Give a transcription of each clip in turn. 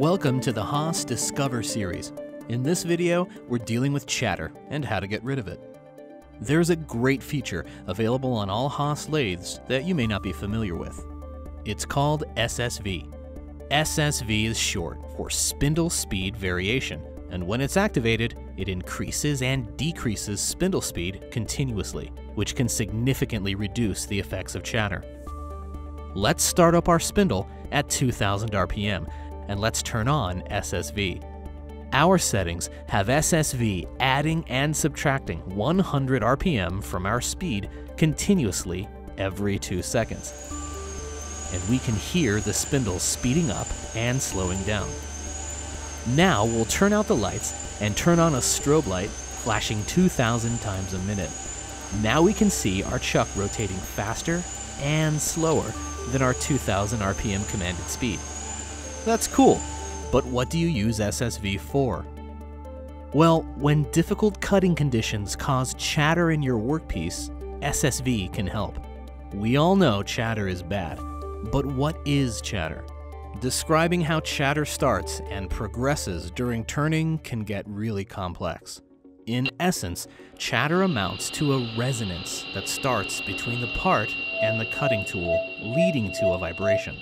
Welcome to the Haas Discover series. In this video, we're dealing with chatter and how to get rid of it. There's a great feature available on all Haas lathes that you may not be familiar with. It's called SSV. SSV is short for Spindle Speed Variation, and when it's activated, it increases and decreases spindle speed continuously, which can significantly reduce the effects of chatter. Let's start up our spindle at 2000 RPM, and let's turn on SSV. Our settings have SSV adding and subtracting 100 RPM from our speed continuously every 2 seconds. And we can hear the spindle speeding up and slowing down. Now we'll turn out the lights and turn on a strobe light flashing 2000 times a minute. Now we can see our chuck rotating faster and slower than our 2000 RPM commanded speed. That's cool. But what do you use SSV for? Well, when difficult cutting conditions cause chatter in your workpiece, SSV can help. We all know chatter is bad, but what is chatter? Describing how chatter starts and progresses during turning can get really complex. In essence, chatter amounts to a resonance that starts between the part and the cutting tool, leading to a vibration.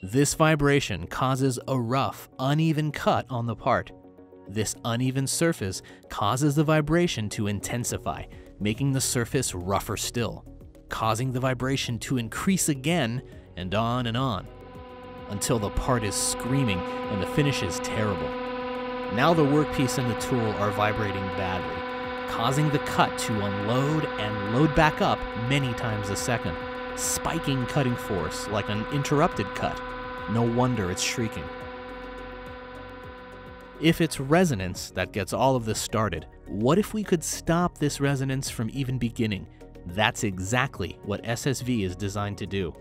This vibration causes a rough, uneven cut on the part. This uneven surface causes the vibration to intensify, making the surface rougher still, causing the vibration to increase again, and on, until the part is screaming and the finish is terrible. Now the workpiece and the tool are vibrating badly, causing the cut to unload and load back up many times a second, spiking cutting force like an interrupted cut. No wonder it's shrieking. If it's resonance that gets all of this started, what if we could stop this resonance from even beginning? That's exactly what SSV is designed to do.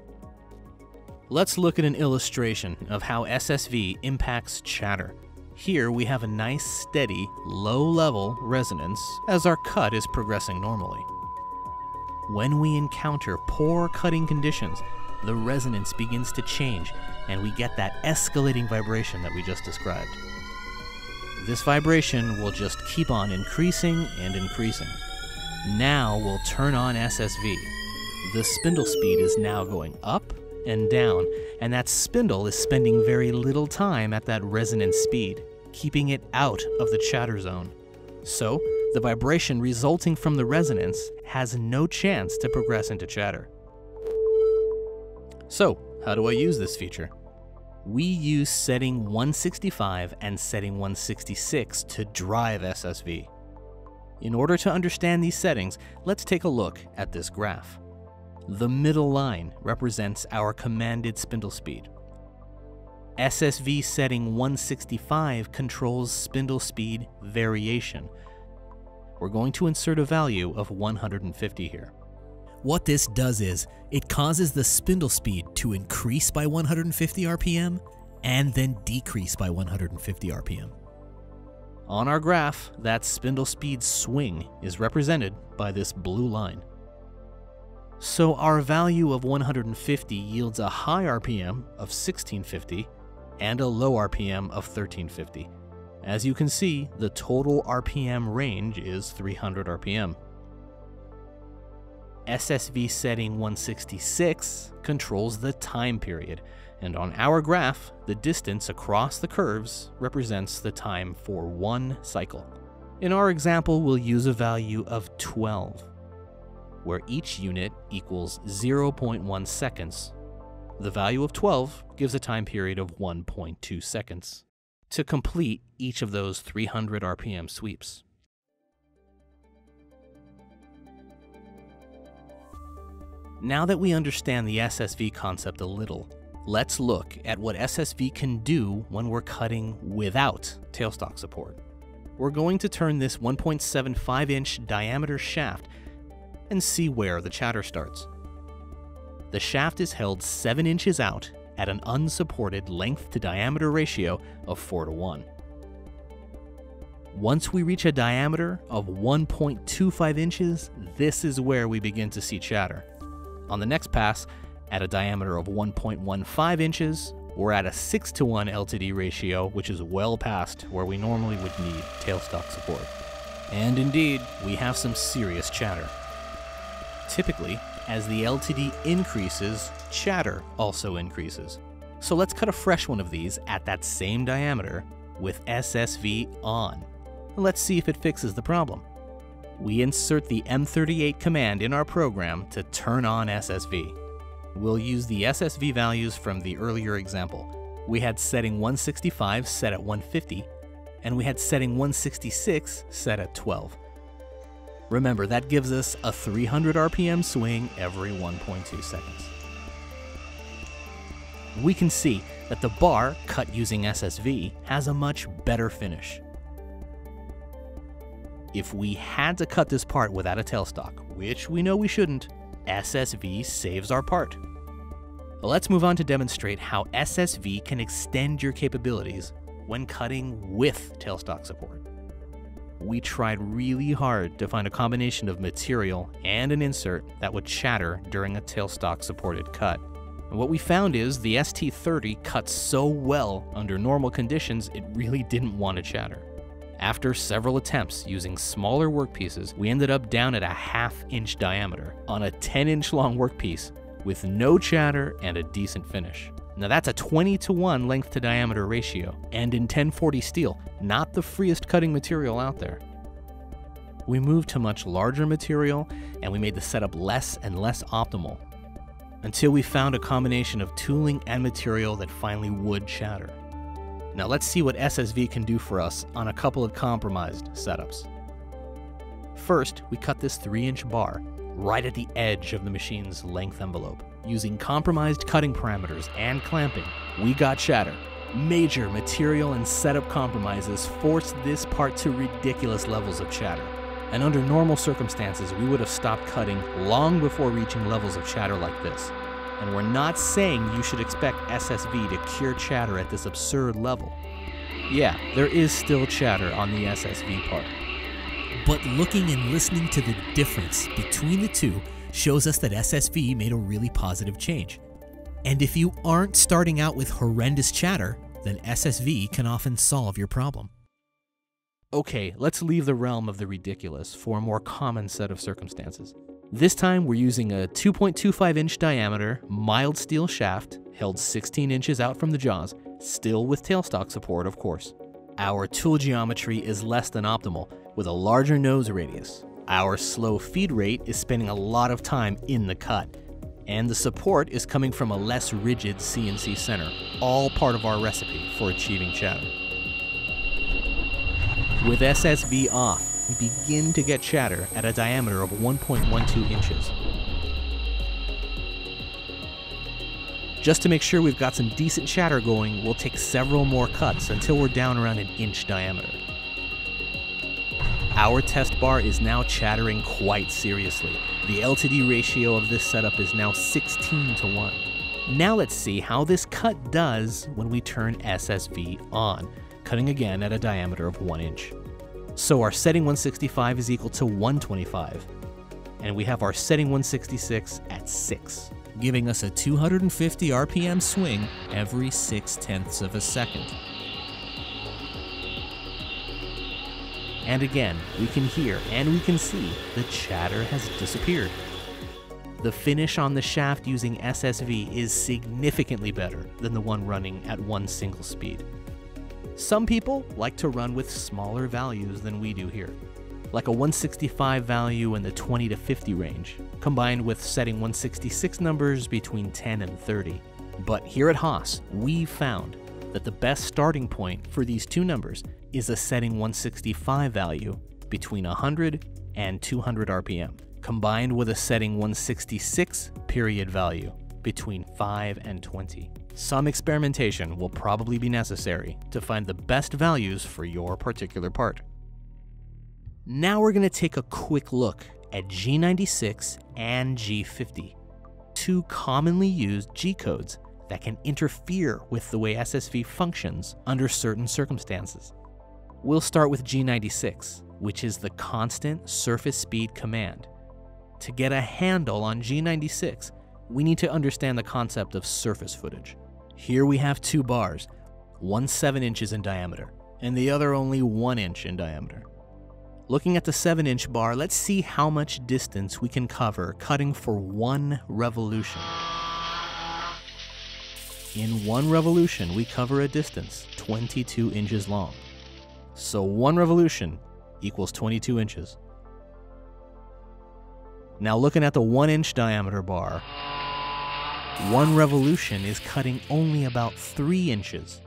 Let's look at an illustration of how SSV impacts chatter. Here we have a nice, steady, low-level resonance as our cut is progressing normally. When we encounter poor cutting conditions, the resonance begins to change and we get that escalating vibration that we just described. This vibration will just keep on increasing and increasing. Now we'll turn on SSV. The spindle speed is now going up and down, and that spindle is spending very little time at that resonance speed, keeping it out of the chatter zone. So, the vibration resulting from the resonance has no chance to progress into chatter. So, how do I use this feature? We use setting 165 and setting 166 to drive SSV. In order to understand these settings, let's take a look at this graph. The middle line represents our commanded spindle speed. SSV setting 165 controls spindle speed variation. We're going to insert a value of 150 here. What this does is, it causes the spindle speed to increase by 150 RPM and then decrease by 150 RPM. On our graph, that spindle speed swing is represented by this blue line. So our value of 150 yields a high RPM of 1650 and a low RPM of 1350. As you can see, the total RPM range is 300 RPM. SSV setting 166 controls the time period, and on our graph, the distance across the curves represents the time for one cycle. In our example, we'll use a value of 12, where each unit equals 0.1 seconds. The value of 12 gives a time period of 1.2 seconds to complete each of those 300 RPM sweeps. Now that we understand the SSV concept a little, let's look at what SSV can do when we're cutting without tailstock support. We're going to turn this 1.75-inch diameter shaft and see where the chatter starts. The shaft is held 7 inches out at an unsupported length to diameter ratio of 4:1. Once we reach a diameter of 1.25 inches, this is where we begin to see chatter. On the next pass, at a diameter of 1.15 inches, we're at a 6-to-1 L/TD ratio, which is well past where we normally would need tailstock support. And indeed, we have some serious chatter. Typically, as the L/TD increases, chatter also increases. So let's cut a fresh one of these at that same diameter with SSV on. Let's see if it fixes the problem. We insert the M38 command in our program to turn on SSV. We'll use the SSV values from the earlier example. We had setting 165 set at 150, and we had setting 166 set at 12. Remember, that gives us a 300 RPM swing every 1.2 seconds. We can see that the bar cut using SSV has a much better finish. If we had to cut this part without a tailstock, which we know we shouldn't, SSV saves our part. Let's move on to demonstrate how SSV can extend your capabilities when cutting with tailstock support. We tried really hard to find a combination of material and an insert that would chatter during a tailstock supported cut. And what we found is the ST30 cuts so well under normal conditions, it really didn't want to chatter. After several attempts using smaller workpieces, we ended up down at a 1/2-inch diameter on a 10-inch long workpiece with no chatter and a decent finish. Now that's a 20-to-1 length to diameter ratio, and in 1040 steel, not the freest cutting material out there. We moved to much larger material and we made the setup less and less optimal until we found a combination of tooling and material that finally would chatter. Now let's see what SSV can do for us on a couple of compromised setups. First, we cut this 3-inch bar right at the edge of the machine's length envelope. Using compromised cutting parameters and clamping, we got chatter. Major material and setup compromises forced this part to ridiculous levels of chatter. And under normal circumstances, we would have stopped cutting long before reaching levels of chatter like this. And we're not saying you should expect SSV to cure chatter at this absurd level. Yeah, there is still chatter on the SSV part. But looking and listening to the difference between the two shows us that SSV made a really positive change. And if you aren't starting out with horrendous chatter, then SSV can often solve your problem. Okay, let's leave the realm of the ridiculous for a more common set of circumstances. This time we're using a 2.25-inch diameter mild steel shaft held 16 inches out from the jaws, still with tailstock support, of course. Our tool geometry is less than optimal, with a larger nose radius. Our slow feed rate is spending a lot of time in the cut, and the support is coming from a less rigid CNC center, all part of our recipe for achieving chatter. With SSV off, we begin to get chatter at a diameter of 1.12 inches. Just to make sure we've got some decent chatter going, we'll take several more cuts until we're down around an inch diameter. Our test bar is now chattering quite seriously. The L/TD ratio of this setup is now 16-to-1. Now let's see how this cut does when we turn SSV on, cutting again at a diameter of 1 inch. So our setting 165 is equal to 125, and we have our setting 166 at 6, giving us a 250 RPM swing every 0.6 of a second. And again, we can hear and we can see the chatter has disappeared. The finish on the shaft using SSV is significantly better than the one running at one single speed. Some people like to run with smaller values than we do here, like a 165 value in the 20 to 50 range, combined with setting 166 numbers between 10 and 30. But here at Haas, we found that the best starting point for these two numbers is a setting 165 value between 100 and 200 RPM, combined with a setting 166 period value between 5 and 20. Some experimentation will probably be necessary to find the best values for your particular part. Now we're going to take a quick look at G96 and G50, two commonly used G codes that can interfere with the way SSV functions under certain circumstances. We'll start with G96, which is the constant surface speed command. To get a handle on G96, we need to understand the concept of surface footage. Here we have two bars, one 7 inches in diameter, and the other only 1 inch in diameter. Looking at the 7-inch bar, let's see how much distance we can cover cutting for 1 revolution. In 1 revolution, we cover a distance 22 inches long. So 1 revolution equals 22 inches. Now looking at the 1-inch diameter bar, 1 revolution is cutting only about 3 inches.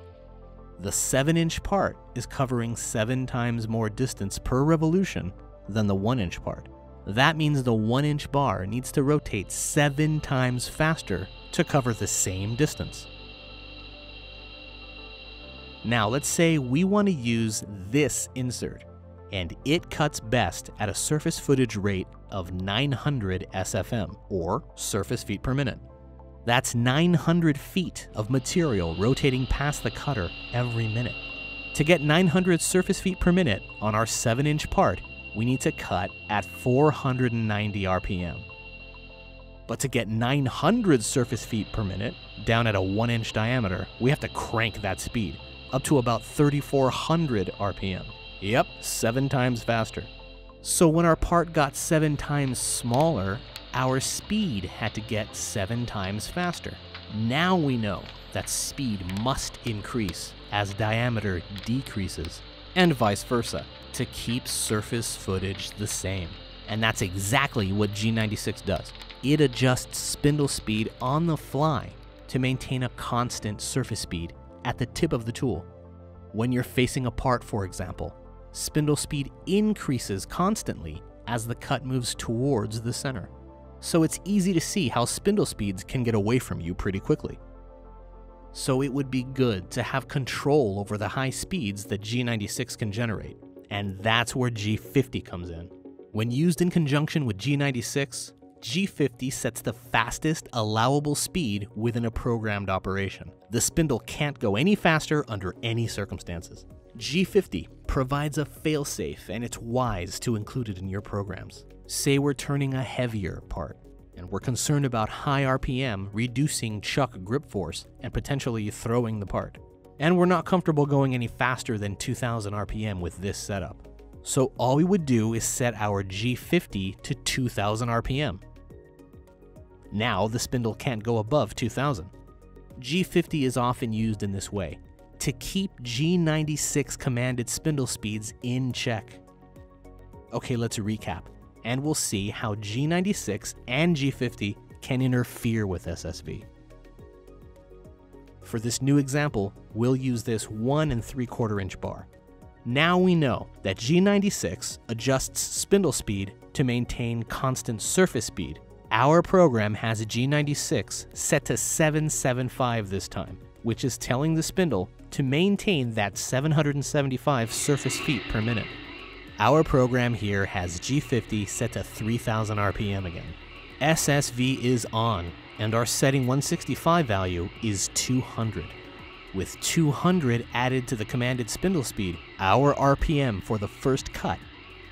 The 7-inch part is covering 7 times more distance per revolution than the 1-inch part. That means the 1-inch bar needs to rotate 7 times faster to cover the same distance. Now let's say we want to use this insert, and it cuts best at a surface footage rate of 900 SFM, or surface feet per minute. That's 900 feet of material rotating past the cutter every minute. To get 900 surface feet per minute on our 7-inch part, we need to cut at 490 RPM. But to get 900 surface feet per minute down at a 1-inch diameter, we have to crank that speed up to about 3,400 RPM. Yep, 7 times faster. So when our part got 7 times smaller, our speed had to get 7 times faster. Now we know that speed must increase as diameter decreases, and vice versa, to keep surface footage the same. And that's exactly what G96 does. It adjusts spindle speed on the fly to maintain a constant surface speed at the tip of the tool. When you're facing a part, for example, spindle speed increases constantly as the cut moves towards the center. So it's easy to see how spindle speeds can get away from you pretty quickly. So it would be good to have control over the high speeds that G96 can generate, and that's where G50 comes in. When used in conjunction with G96, G50 sets the fastest allowable speed within a programmed operation. The spindle can't go any faster under any circumstances. G50 provides a failsafe, and it's wise to include it in your programs. Say we're turning a heavier part, and we're concerned about high RPM reducing chuck grip force and potentially throwing the part. And we're not comfortable going any faster than 2,000 RPM with this setup. So all we would do is set our G50 to 2,000 RPM. Now the spindle can't go above 2,000. G50 is often used in this way, to keep G96 commanded spindle speeds in check. Okay, let's recap, and we'll see how G96 and G50 can interfere with SSV. For this new example, we'll use this 1 3/4-inch bar. Now we know that G96 adjusts spindle speed to maintain constant surface speed. Our program has G96 set to 775 this time, which is telling the spindle to maintain that 775 surface feet per minute. Our program here has G50 set to 3,000 RPM again. SSV is on, and our setting 165 value is 200. With 200 added to the commanded spindle speed, our RPM for the first cut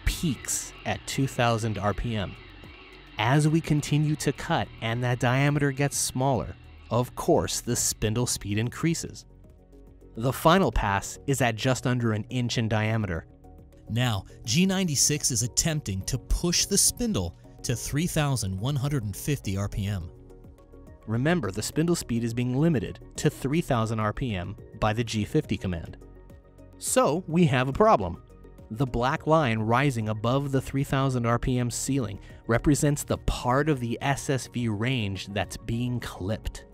peaks at 2,000 RPM. As we continue to cut and that diameter gets smaller, of course the spindle speed increases. The final pass is at just under 1 inch in diameter. Now, G96 is attempting to push the spindle to 3,150 RPM. Remember, the spindle speed is being limited to 3,000 RPM by the G50 command. So we have a problem. The black line rising above the 3,000 RPM ceiling represents the part of the SSV range that's being clipped.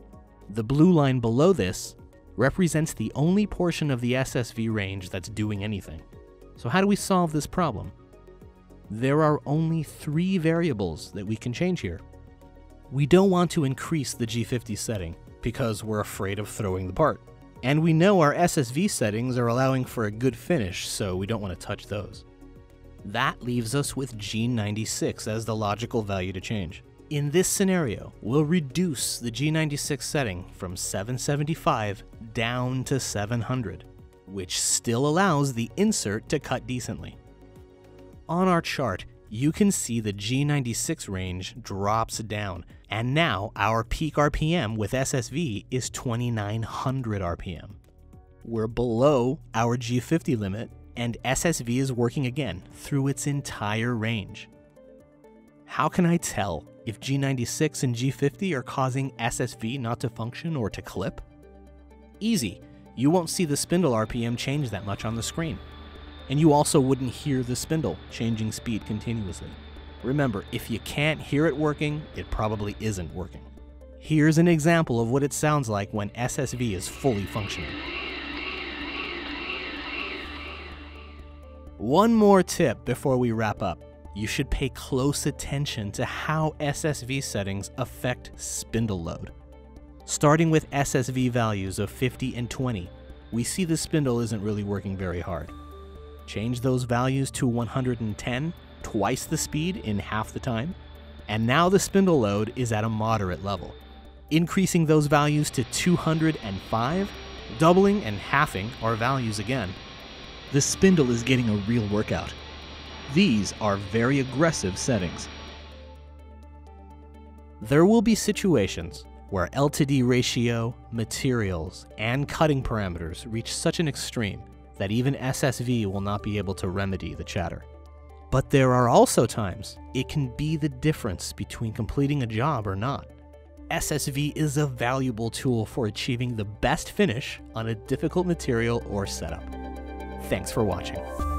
The blue line below this represents the only portion of the SSV range that's doing anything. So how do we solve this problem? There are only 3 variables that we can change here. We don't want to increase the G50 setting because we're afraid of throwing the part. And we know our SSV settings are allowing for a good finish, so we don't want to touch those. That leaves us with G96 as the logical value to change. In this scenario, we'll reduce the G96 setting from 775 down to 700, which still allows the insert to cut decently. On our chart, you can see the G96 range drops down, and now our peak RPM with SSV is 2900 RPM. We're below our G50 limit, and SSV is working again through its entire range. How can I tell if G96 and G50 are causing SSV not to function or to clip? Easy, you won't see the spindle RPM change that much on the screen. And you also wouldn't hear the spindle changing speed continuously. Remember, if you can't hear it working, it probably isn't working. Here's an example of what it sounds like when SSV is fully functioning. One more tip before we wrap up. You should pay close attention to how SSV settings affect spindle load. Starting with SSV values of 50 and 20, we see the spindle isn't really working very hard. Change those values to 110, twice the speed in half the time, and now the spindle load is at a moderate level. Increasing those values to 205, doubling and halving our values again. The spindle is getting a real workout. These are very aggressive settings. There will be situations where L/TD ratio, materials, and cutting parameters reach such an extreme that even SSV will not be able to remedy the chatter. But there are also times it can be the difference between completing a job or not. SSV is a valuable tool for achieving the best finish on a difficult material or setup. Thanks for watching.